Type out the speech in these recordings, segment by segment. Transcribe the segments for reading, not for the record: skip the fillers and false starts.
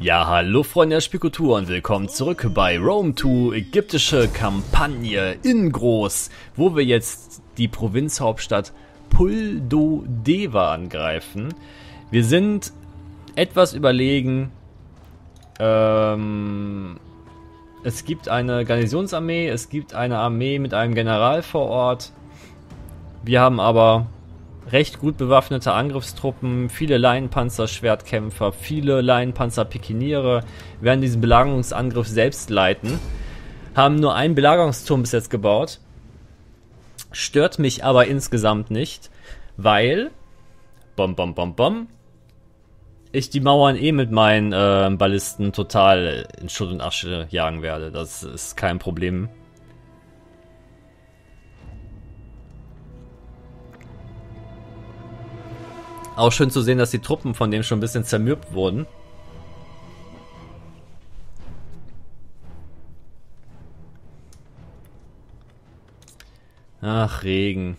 Ja, hallo Freunde der Spielkultur und willkommen zurück bei Rome II, ägyptische Kampagne in groß, wo wir jetzt die Provinzhauptstadt Puldodeva angreifen. Wir sind etwas überlegen. Es gibt eine Garnisonsarmee, es gibt eine Armee mit einem General vor Ort. Wir haben aber recht gut bewaffnete Angriffstruppen, viele Laienpanzer-Schwertkämpfer, viele Laienpanzer-Pikiniere werden diesen Belagerungsangriff selbst leiten. Haben nur einen Belagerungsturm bis jetzt gebaut. Stört mich aber insgesamt nicht, weil ich die Mauern eh mit meinen Ballisten total in Schutt und Asche jagen werde. Das ist kein Problem. Auch schön zu sehen, dass die Truppen von dem schon ein bisschen zermürbt wurden. Ach, Regen.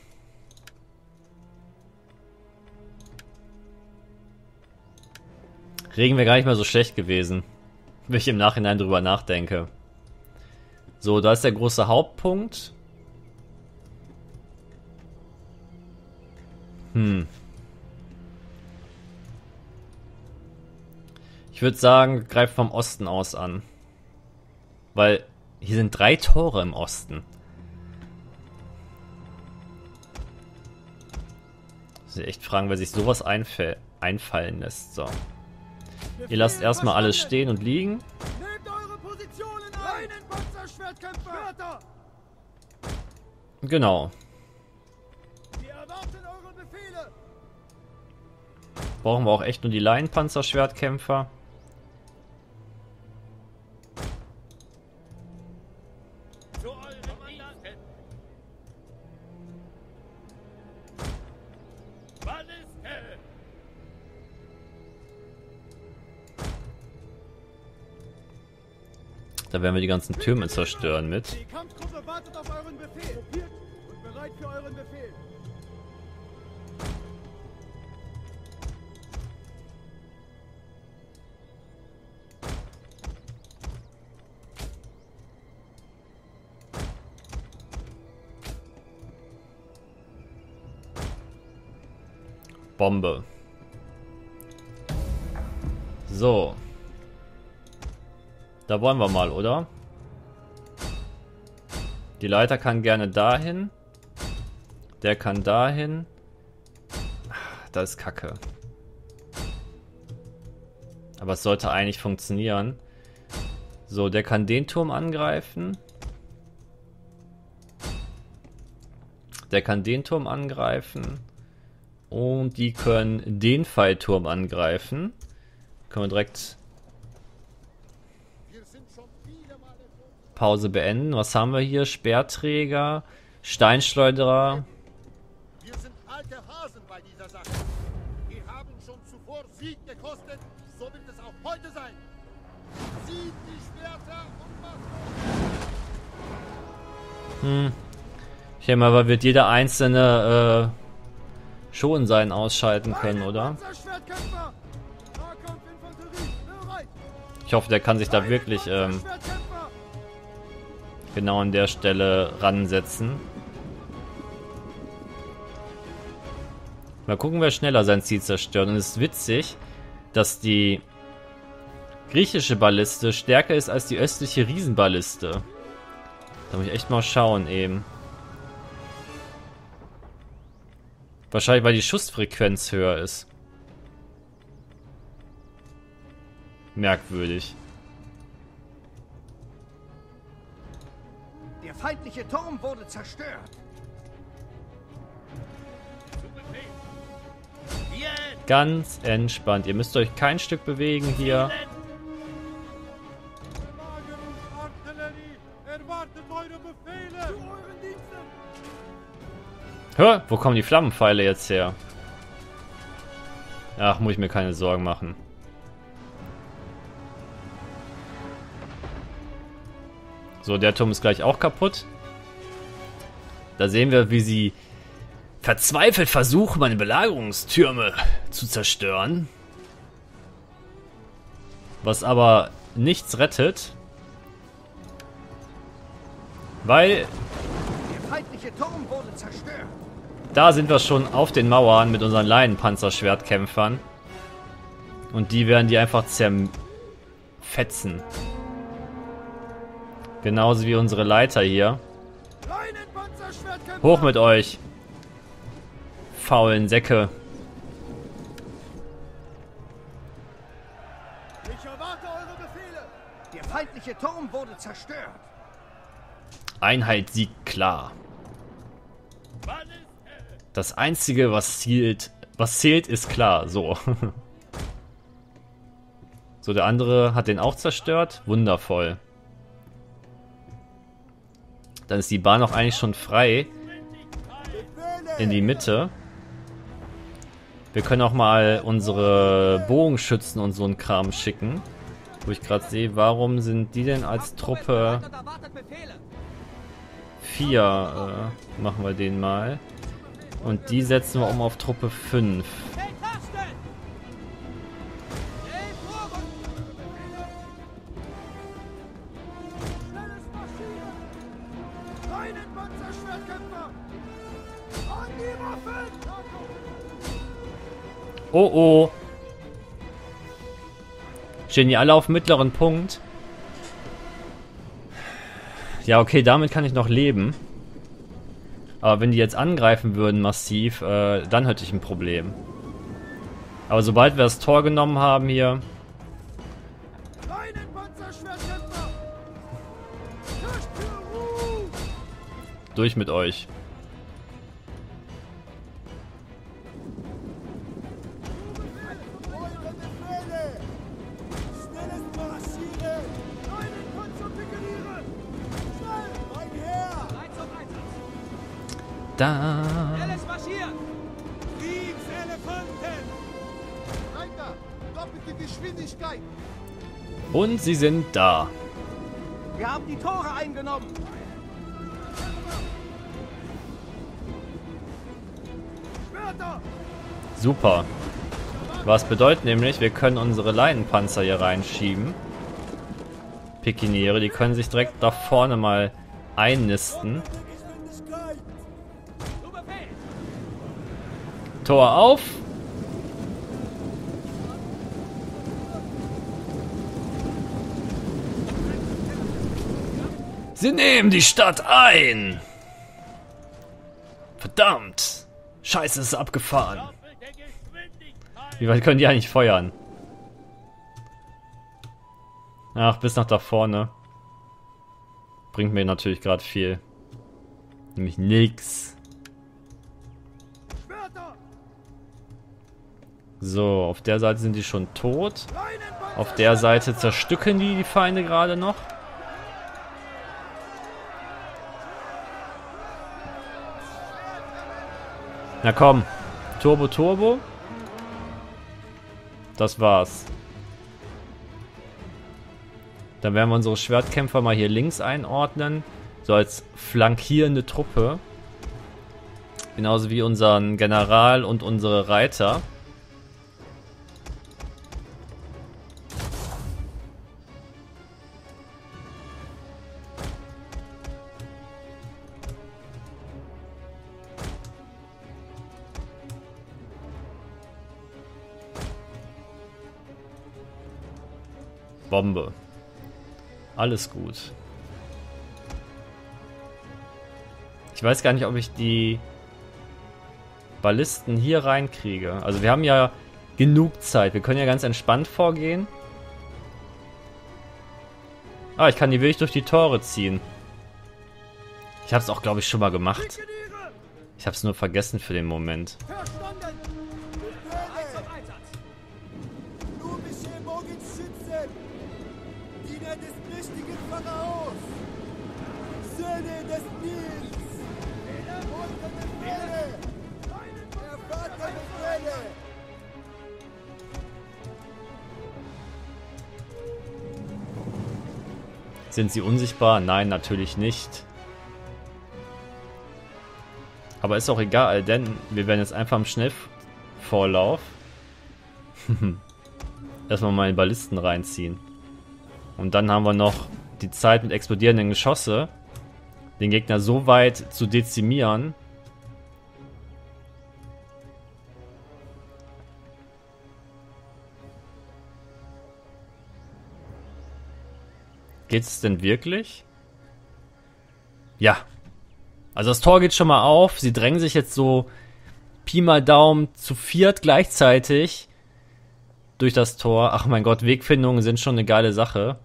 Regen wäre gar nicht mal so schlecht gewesen, wenn ich im Nachhinein drüber nachdenke. So, da ist der große Hauptpunkt. Ich würde sagen, greift vom Osten aus an. Weil hier sind 3 Tore im Osten. Ich muss echt fragen, wer sich sowas einfallen lässt. So. Ihr lasst erstmal alles stehen und liegen. Genau. Brauchen wir auch echt nur die Laienpanzerschwertkämpfer. Da werden wir die ganzen Türme zerstören mit. Die Kampfgruppe wartet auf euren Befehl. Und bereit für euren Befehl. Bombe. So. Da wollen wir mal, oder? Die Leiter kann gerne dahin. Der kann dahin. Das ist Kacke. Aber es sollte eigentlich funktionieren. So, der kann den Turm angreifen. Der kann den Turm angreifen. Und die können den Pfeilturm angreifen. Können wir direkt Pause beenden. Was haben wir hier? Speerträger, Steinschleuderer. Wir sind alte Hasen bei dieser Sache. Wir haben schon zuvor Sieg gekostet, so wird es auch heute sein. Zieht die Schwerter und macht. Ich denke mal, weil wird jeder einzelne schon sein ausschalten können, oder? Ich hoffe, der kann sich da wirklich genau an der Stelle ransetzen. Mal gucken, wer schneller sein Ziel zerstört. Und es ist witzig, dass die griechische Balliste stärker ist als die östliche Riesenballiste. Da muss ich echt mal schauen eben. Wahrscheinlich, weil die Schussfrequenz höher ist. Merkwürdig. Der feindliche Turm wurde zerstört. Ganz entspannt. Ihr müsst euch kein Stück bewegen hier. Hör, wo kommen die Flammenpfeile jetzt her? Ach, muss ich mir keine Sorgen machen. So, der Turm ist gleich auch kaputt. Da sehen wir, wie sie verzweifelt versuchen, meine Belagerungstürme zu zerstören. Was aber nichts rettet. Weil... Der feindliche Turm wurde zerstört. Da sind wir schon auf den Mauern mit unseren Leinenpanzerschwertkämpfern. Und die werden die einfach zerfetzen. Genauso wie unsere Leiter hier. Hoch mit euch, faulen Säcke. Ich erwarte eure Befehle. Der feindliche Turm wurde zerstört. Einheit siegt klar. Das Einzige, was zählt, ist klar. So. So, der andere hat den auch zerstört. Wundervoll. Dann ist die Bahn auch eigentlich schon frei. In die Mitte. Wir können auch mal unsere Bogenschützen und so einen Kram schicken. Wo ich gerade sehe, warum sind die denn als Truppe 4? Machen wir den mal. Und die setzen wir um auf Truppe 5. Oh oh. Stehen die alle auf mittleren Punkt? Ja, okay, damit kann ich noch leben. Aber wenn die jetzt angreifen würden massiv, dann hätte ich ein Problem. Aber sobald wir das Tor genommen haben hier... Durch mit euch. Da. Und sie sind da. Wir haben die Tore eingenommen. Super. Was bedeutet nämlich, wir können unsere Leinenpanzer hier reinschieben. Pikiniere, die können sich direkt da vorne mal einnisten. Tor auf. Sie nehmen die Stadt ein. Verdammt. Scheiße, ist abgefahren. Wie weit können die eigentlich feuern? Ach, bis nach da vorne. Bringt mir natürlich gerade viel. Nämlich nix. So, auf der Seite sind die schon tot. Auf der Seite zerstückeln die Feinde gerade noch. Na komm, Turbo, Turbo. Das war's. Dann werden wir unsere Schwertkämpfer mal hier links einordnen. So als flankierende Truppe. Genauso wie unseren General und unsere Reiter. Bombe. Alles gut. Ich weiß gar nicht, ob ich die Ballisten hier reinkriege. Also wir haben ja genug Zeit. Wir können ja ganz entspannt vorgehen. Ah, ich kann die wirklich durch die Tore ziehen. Ich habe es auch, glaube ich, schon mal gemacht. Ich habe es nur vergessen für den Moment. Sind sie unsichtbar? Nein, natürlich nicht. Aber ist auch egal, denn wir werden jetzt einfach im Schnellvorlauf erstmal meine Ballisten reinziehen. Und dann haben wir noch die Zeit mit explodierenden Geschosse, den Gegner so weit zu dezimieren. Geht's denn wirklich? Ja. Also das Tor geht schon mal auf. Sie drängen sich jetzt so Pi mal Daumen zu viert gleichzeitig durch das Tor. Ach mein Gott, Wegfindungen sind schon eine geile Sache.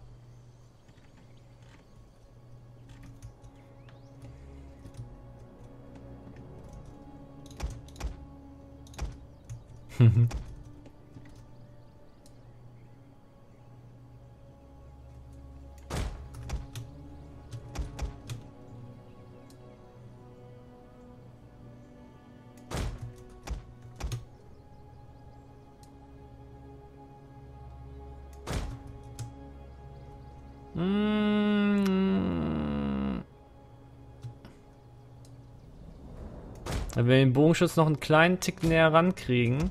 Wenn wir den Bogenschütz noch einen kleinen Tick näher rankriegen.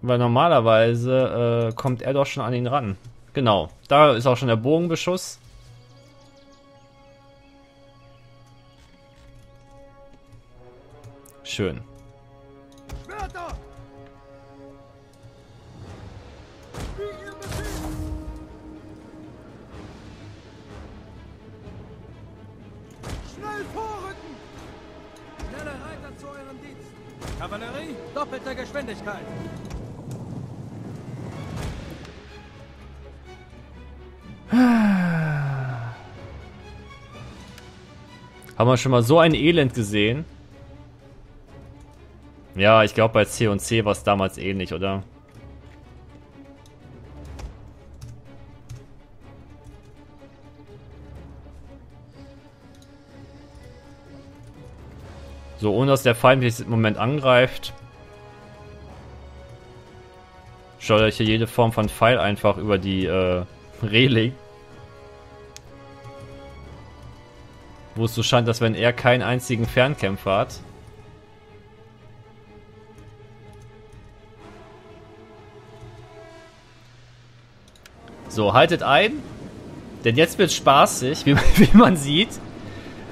Weil normalerweise kommt er doch schon an ihn ran. Genau, da ist auch schon der Bogenbeschuss. Schön. Kavallerie, doppelter Geschwindigkeit. Haben wir schon mal so ein Elend gesehen? Ja, ich glaube bei C&C war es damals ähnlich, oder? So, ohne dass der Feind mich im Moment angreift, schleudere ich hier jede Form von Pfeil einfach über die Reling. Wo es so scheint, dass wenn er keinen einzigen Fernkämpfer hat. So, haltet ein, denn jetzt wird's spaßig, wie man sieht.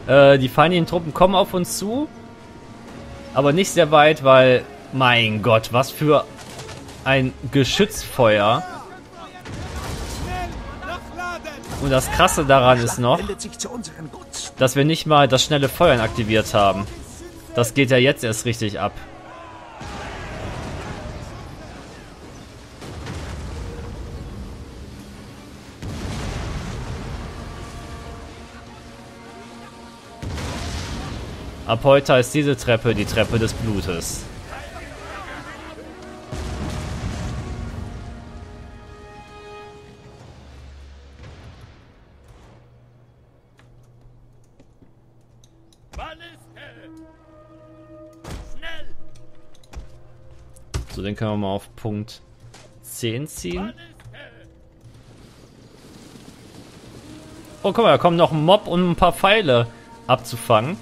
Die feindlichen Truppen kommen auf uns zu. Aber nicht sehr weit, weil... Mein Gott, was für ein Geschützfeuer. Und das Krasse daran ist noch, dass wir nicht mal das schnelle Feuern aktiviert haben. Das geht ja jetzt erst richtig ab. Ab heute ist diese Treppe die Treppe des Blutes. So, den können wir mal auf Punkt 10 ziehen. Oh, guck mal, da kommen noch ein Mob und ein paar Pfeile abzufangen.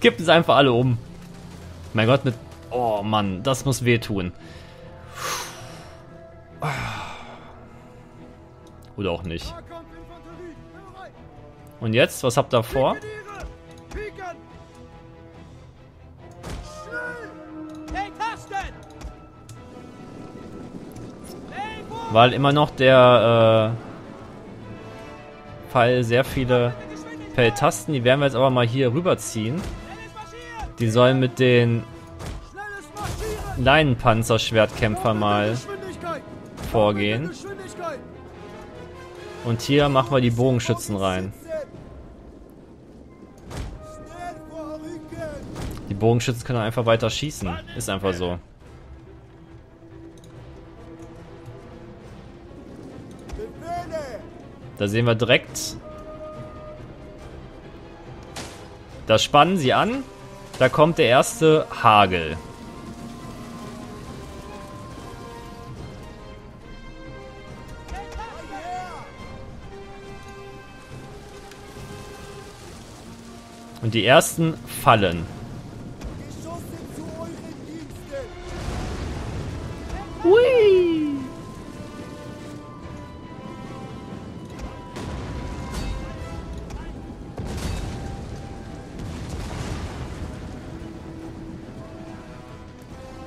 Kippt es einfach alle um. Mein Gott, mit... Oh Mann, das muss wehtun. Oder auch nicht. Und jetzt, was habt ihr vor? Weil immer noch der Pfeil sehr viele Pell-Tasten, die werden wir jetzt aber mal hier rüberziehen. Die sollen mit den Leinenpanzerschwertkämpfer mal vorgehen. Und hier machen wir die Bogenschützen rein. Die Bogenschützen können einfach weiter schießen. Ist einfach so. Da sehen wir direkt... Da spannen sie an, da kommt der erste Hagel. Und die ersten fallen. Hui!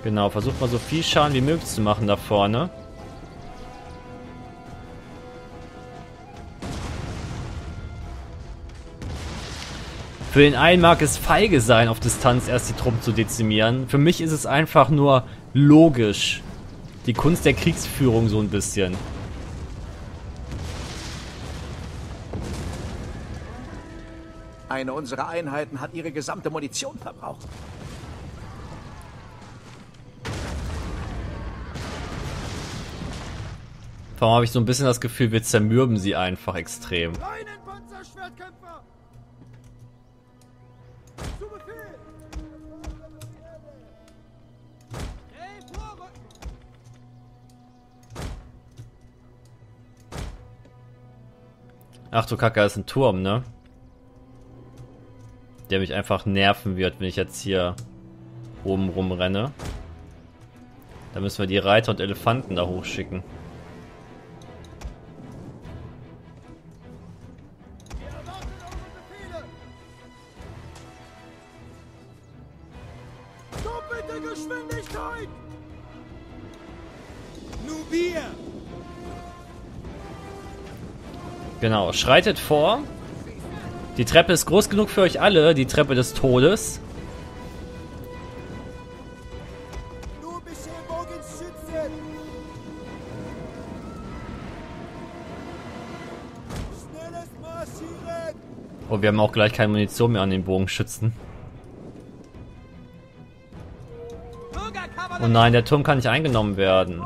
Genau, versucht mal so viel Schaden wie möglich zu machen da vorne. Für den einen mag es feige sein, auf Distanz erst die Truppen zu dezimieren. Für mich ist es einfach nur logisch. Die Kunst der Kriegsführung so ein bisschen. Eine unserer Einheiten hat ihre gesamte Munition verbraucht. Vor allem habe ich so ein bisschen das Gefühl, wir zermürben sie einfach extrem. Reinen Panzerschwertkämpfer! Zu Befehl! Hey, vorrücken! Ach du Kacke, das ist ein Turm, ne? Der mich einfach nerven wird, wenn ich jetzt hier oben rumrenne. Da müssen wir die Reiter und Elefanten da hochschicken. Genau, schreitet vor. Die Treppe ist groß genug für euch alle, die Treppe des Todes. Oh, wir haben auch gleich keine Munition mehr an den Bogenschützen. Oh nein, der Turm kann nicht eingenommen werden.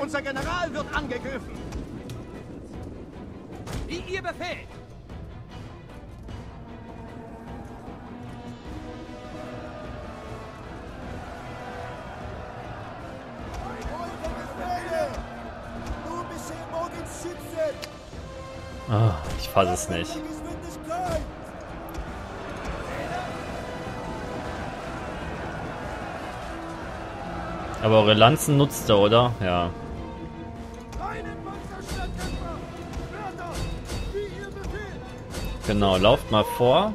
Unser General wird angegriffen. Wie ihr Befehl. Oh, ich fasse es nicht. Aber eure Lanzen nutzt er, oder? Ja. Genau, lauft mal vor.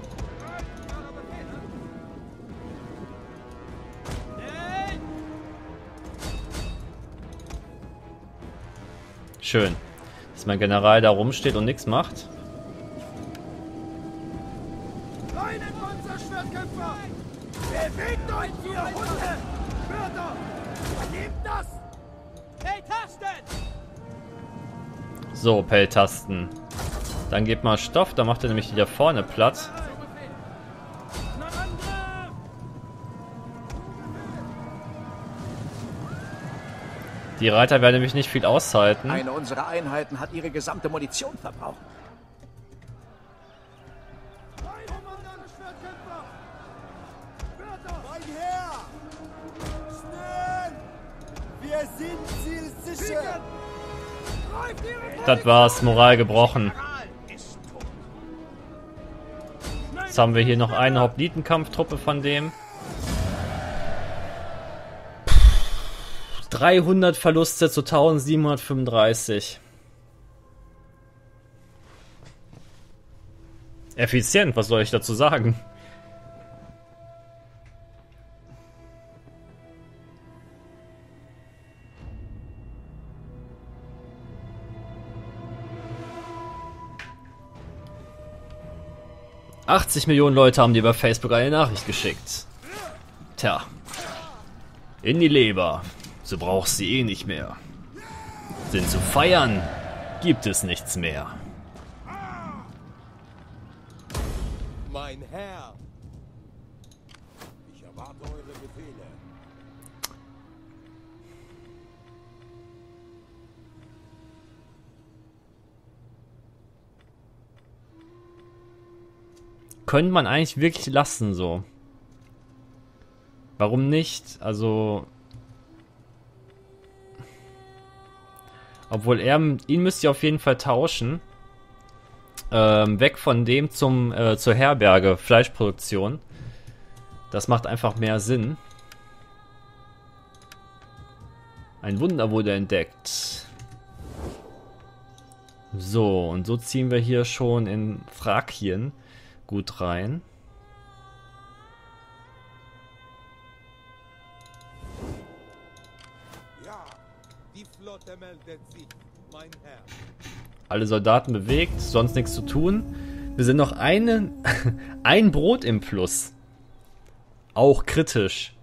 Schön, dass mein General da rumsteht und nichts macht. So, Pelltasten. Dann gebt mal Stoff, da macht er nämlich die da vorne platt. Die Reiter werden nämlich nicht viel aushalten. Eine unserer Einheiten hat ihre gesamte Munition verbraucht. Das war's, Moral gebrochen. Jetzt haben wir hier noch eine Hoplitenkampftruppe von dem. 300 Verluste zu 1735. Effizient, was soll ich dazu sagen? ...80 Millionen Leute haben dir über Facebook eine Nachricht geschickt. Tja. In die Leber. So brauchst sie eh nicht mehr. Denn zu feiern gibt es nichts mehr. Mein Herr. Ich erwarte eure Befehle. Könnte man eigentlich wirklich lassen, so. Warum nicht? Also... Obwohl ihn müsst ihr auf jeden Fall tauschen. Weg von dem zur Herberge, Fleischproduktion. Das macht einfach mehr Sinn. Ein Wunder wurde entdeckt. So, und so ziehen wir hier schon in Thrakien gut rein. Ja, die Flotte meldet sich, mein Herr. Alle Soldaten bewegt, sonst nichts zu tun. Wir sind noch ein Brot im Plus. Auch kritisch.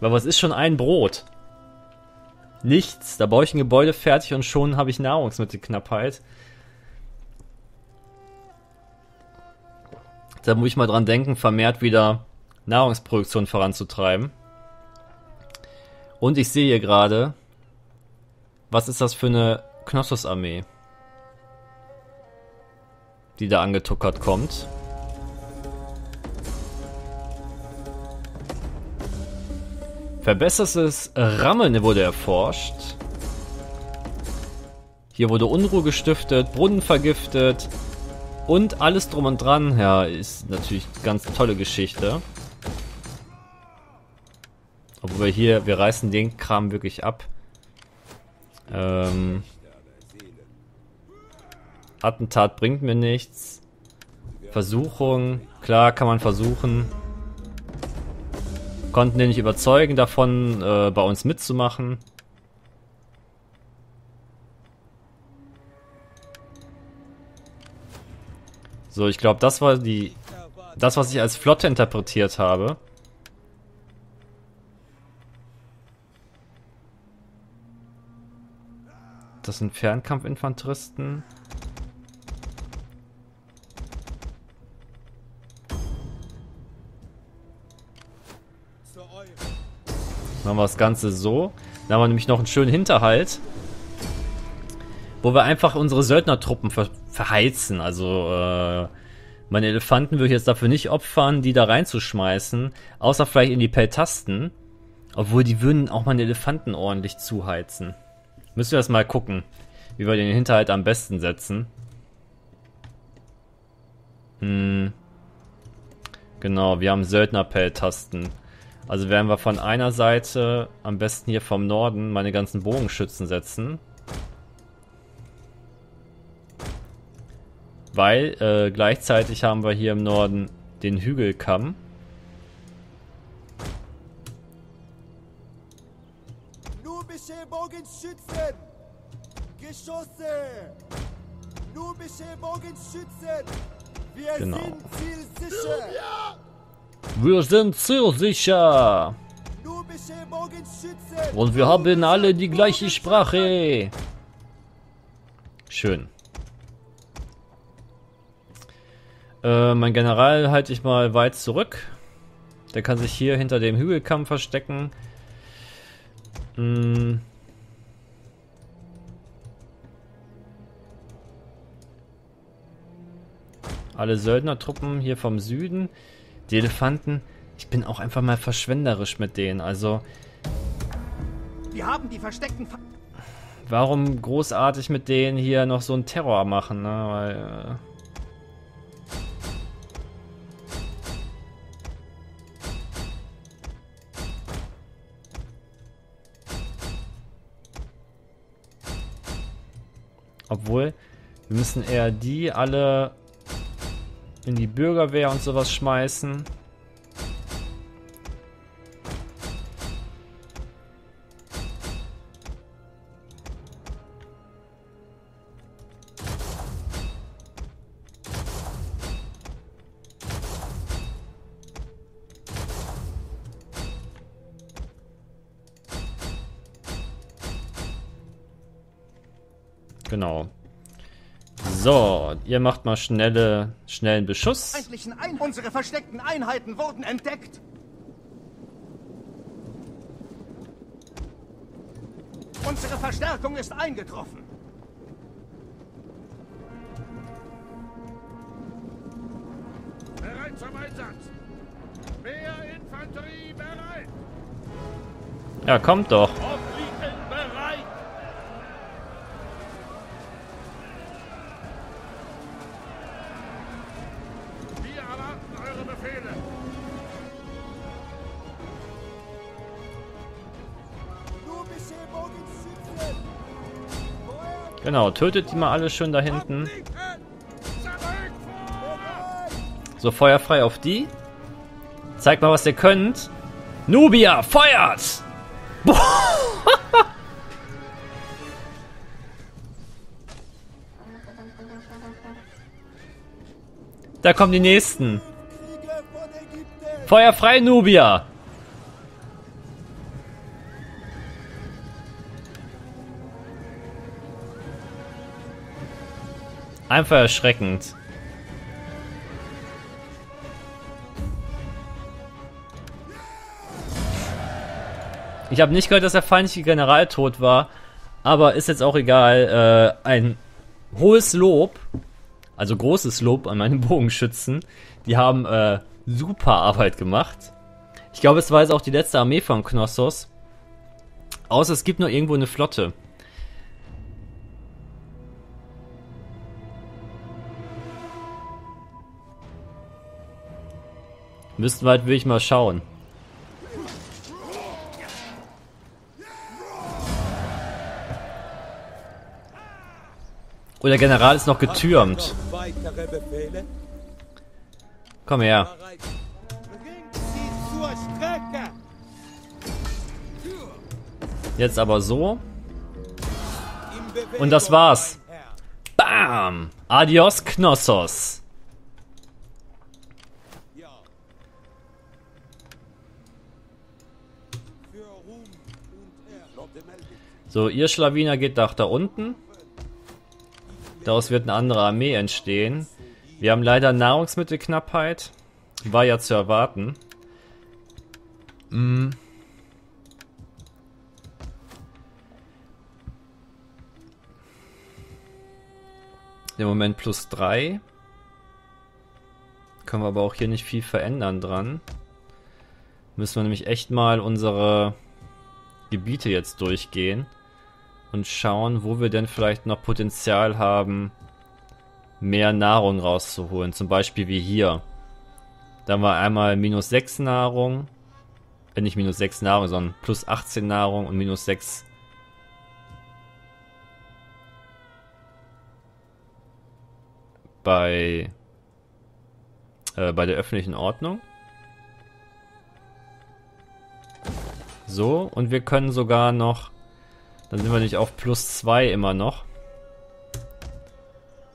Aber was ist schon ein Brot? Nichts. Da baue ich ein Gebäude fertig und schon habe ich Nahrungsmittelknappheit. Da muss ich mal dran denken, vermehrt wieder Nahrungsproduktion voranzutreiben. Und ich sehe hier gerade, was ist das für eine Knossosarmee, die da angetuckert kommt. Verbessertes Rammeln wurde erforscht. Hier wurde Unruhe gestiftet, Brunnen vergiftet und alles drum und dran. Ja, ist natürlich eine ganz tolle Geschichte. Obwohl wir reißen den Kram wirklich ab. Attentat bringt mir nichts. Versuchung, klar kann man versuchen. Konnten den nicht überzeugen davon, bei uns mitzumachen. So, ich glaube, das war das, was ich als Flotte interpretiert habe. Das sind Fernkampfinfanteristen. Machen wir das Ganze so. Dann haben wir nämlich noch einen schönen Hinterhalt, wo wir einfach unsere Söldnertruppen verheizen. Also meine Elefanten würde ich jetzt dafür nicht opfern, die da reinzuschmeißen, außer vielleicht in die Peltasten. Obwohl, die würden auch meine Elefanten ordentlich zuheizen. Müssen wir das mal gucken, wie wir den Hinterhalt am besten setzen. Genau, wir haben Söldner-Peltasten. Also werden wir von einer Seite am besten hier vom Norden meine ganzen Bogenschützen setzen. Weil gleichzeitig haben wir hier im Norden den Hügelkamm. Nubische Bogenschützen! Geschosse! Nubische Bogenschützen! Wir sind zielsicher! Wir sind zielsicher! Und wir haben alle die gleiche Sprache! Schön. Mein General halte ich mal weit zurück. Der kann sich hier hinter dem Hügelkamm verstecken. Alle Söldnertruppen hier vom Süden. Die Elefanten, ich bin auch einfach mal verschwenderisch mit denen, also... Wir haben die versteckten... Warum großartig mit denen hier noch so einen Terror machen, ne? Weil, obwohl, wir müssen eher die alle... in die Bürgerwehr und sowas schmeißen. Genau. So, ihr macht mal schnellen Beschuss. Unsere versteckten Einheiten wurden entdeckt. Unsere Verstärkung ist eingetroffen. Bereit zum Einsatz. Mehr Infanterie bereit. Ja, kommt doch. Genau, tötet die mal alle schön da hinten. So, Feuer frei auf die. Zeigt mal, was ihr könnt. Nubia, feuert! Boah. Da kommen die nächsten. Feuer frei, Nubia! Einfach erschreckend. Ich habe nicht gehört, dass der feindliche General tot war, aber ist jetzt auch egal. Ein hohes Lob, also großes Lob an meine Bogenschützen. Die haben super Arbeit gemacht. Ich glaube, es war jetzt auch die letzte Armee von Knossos. Außer es gibt noch irgendwo eine Flotte. Müssten wir halt wirklich mal schauen. Oh, der General ist noch getürmt. Komm her. Jetzt aber so. Und das war's. Bam! Adios, Knossos. So, ihr Schlawiner geht nach da unten. Daraus wird eine andere Armee entstehen. Wir haben leider Nahrungsmittelknappheit. War ja zu erwarten. Im Moment plus 3. Können wir aber auch hier nicht viel verändern dran. Müssen wir nämlich echt mal unsere Gebiete jetzt durchgehen. Und schauen, wo wir denn vielleicht noch Potenzial haben, mehr Nahrung rauszuholen. Zum Beispiel wie hier. Da haben wir einmal minus 6 Nahrung. Nicht minus 6 Nahrung, sondern plus 18 Nahrung und minus 6. Bei der öffentlichen Ordnung. So, und wir können sogar noch. Dann sind wir nicht auf plus 2 immer noch.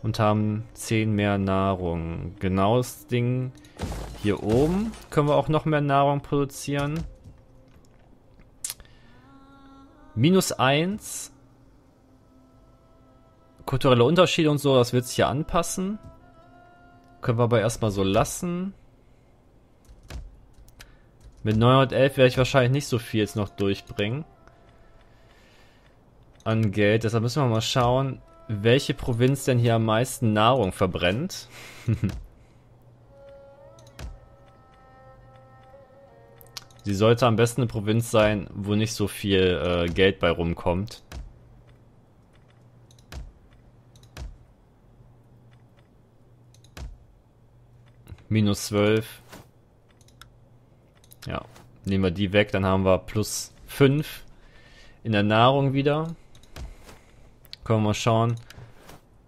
Und haben 10 mehr Nahrung. Genau das Ding hier oben. Können wir auch noch mehr Nahrung produzieren. Minus 1. Kulturelle Unterschiede und so, das wird sich hier anpassen. Können wir aber erstmal so lassen. Mit 911 werde ich wahrscheinlich nicht so viel jetzt noch durchbringen. An Geld. Deshalb müssen wir mal schauen, welche Provinz denn hier am meisten Nahrung verbrennt. Sie sollte am besten eine Provinz sein, wo nicht so viel Geld bei rumkommt. Minus 12. Ja, nehmen wir die weg, dann haben wir plus 5 in der Nahrung wieder. Können wir mal schauen,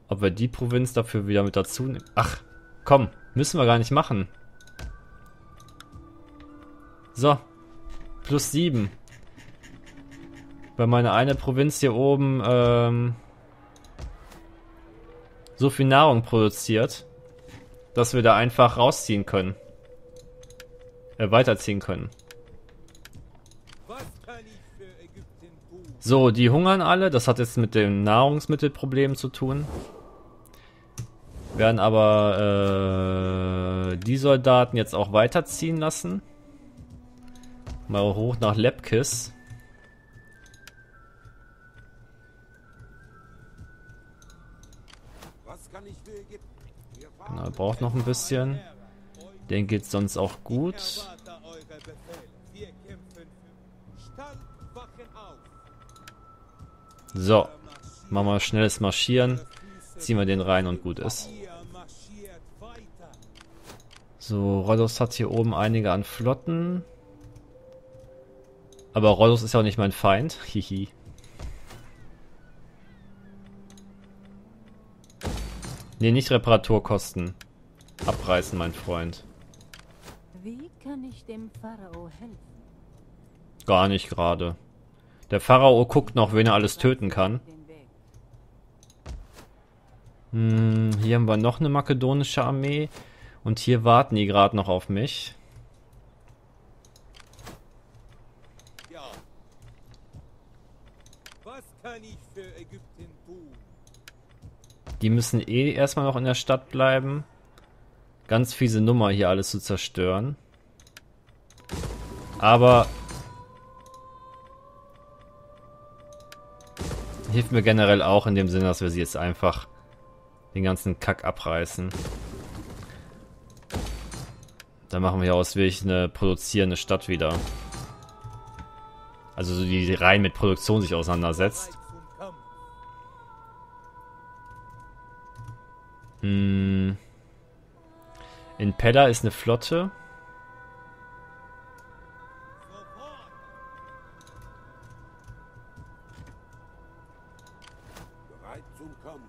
ob wir die Provinz dafür wieder mit dazu nehmen. Ach, komm, müssen wir gar nicht machen. So, plus 7. Weil meine eine Provinz hier oben so viel Nahrung produziert, dass wir da einfach rausziehen können. Weiterziehen können. So, die hungern alle. Das hat jetzt mit dem Nahrungsmittelproblem zu tun. Werden aber die Soldaten jetzt auch weiterziehen lassen. Mal hoch nach Lepkiss. Genau, er braucht noch ein bisschen. Den geht's sonst auch gut. So. Machen wir schnelles Marschieren. Ziehen wir den rein und gut ist. So, Rhodos hat hier oben einige an Flotten. Aber Rhodos ist ja auch nicht mein Feind. Hihi. Nee, nicht Reparaturkosten. Abreißen, mein Freund. Wie kann ich dem Pharao helfen? Gar nicht gerade. Der Pharao guckt noch, wen er alles töten kann. Hier haben wir noch eine makedonische Armee. Und hier warten die gerade noch auf mich. Ja. Was kann ich für Ägypten tun? Die müssen eh erstmal noch in der Stadt bleiben. Ganz fiese Nummer, hier alles zu zerstören. Aber hilft mir generell auch in dem Sinne, dass wir sie jetzt einfach den ganzen Kack abreißen. Dann machen wir aus wirklich eine produzierende Stadt wieder. Also die rein mit Produktion sich auseinandersetzt. In Pella ist eine Flotte. Bereit zum Kampf.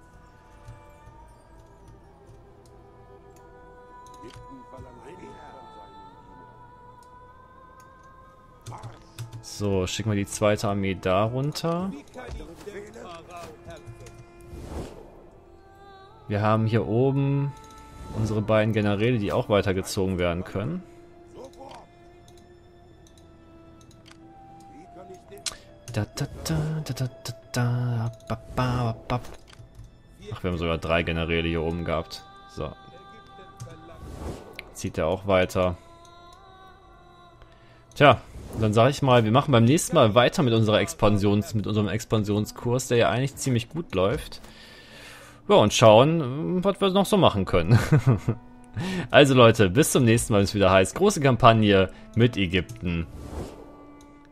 So, schicken wir die zweite Armee da runter. Wir haben hier oben unsere beiden Generäle, die auch weitergezogen werden können. Ach, wir haben sogar 3 Generäle hier oben gehabt. So. Zieht er auch weiter. Tja, dann sage ich mal, wir machen beim nächsten Mal weiter mit unserem Expansionskurs, der ja eigentlich ziemlich gut läuft. Ja, und schauen, was wir noch so machen können. Also Leute, bis zum nächsten Mal, wenn es wieder heißt, große Kampagne mit Ägypten.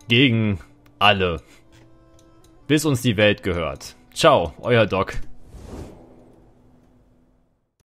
Gegen alle. Bis uns die Welt gehört. Ciao, euer Doc.